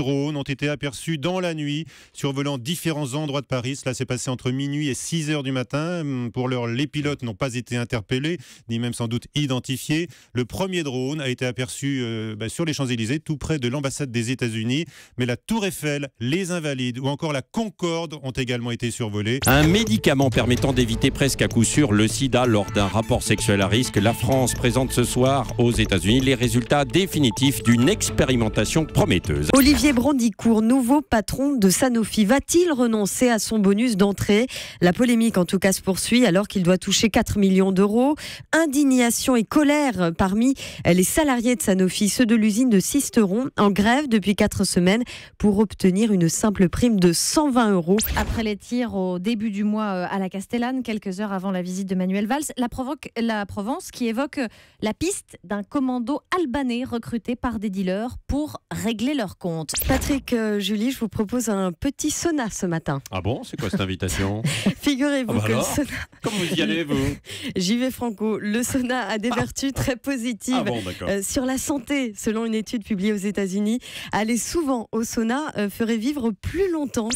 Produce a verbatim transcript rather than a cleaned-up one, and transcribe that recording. drones ont été aperçus dans la nuit, survolant différents endroits de Paris. Cela s'est passé entre minuit et six heures du matin. Pour l'heure, les pilotes n'ont pas été interpellés, ni même sans doute identifiés. Le premier drone a été aperçu euh, bah, sur les Champs-Élysées, tout près de l'ambassade des États-Unis. Mais la Tour Eiffel, les Invalides ou encore la Concorde ont également été survolés. Un médicament permettant d'éviter presque à coup sûr le sida lors d'un rapport sexuel à risque. La France présente ce soir aux États-Unis les résultats définitifs d'une expérimentation prometteuse. Olivier Brandicourt, nouveau patron de Sanofi, va-t-il renoncer à son bonus d'entrée? La polémique en tout cas se poursuit alors qu'il doit toucher quatre millions d'euros. Indignation et colère parmi les salariés de Sanofi, ceux de l'usine de Sisteron en grève depuis quatre semaines pour obtenir une simple prime de cent vingt euros. Après les tirs au début du mois à la Castellane, quelques heures avant la visite de Manuel Valls, la, provoque, la Provence qui évoque la piste d'un commando albanais recruté par des dealers pour régler leur compte. Patrick, euh, Julie, je vous propose un petit sauna ce matin. Ah bon? C'est quoi cette invitation? Figurez-vous ah bah que le sauna... Comment vous y allez, vous? J'y vais franco. Le sauna a des ah. vertus très positives ah bon, euh, sur la santé, selon une étude publiée aux États-Unis. Aller souvent au sauna euh, ferait vivre plus longtemps.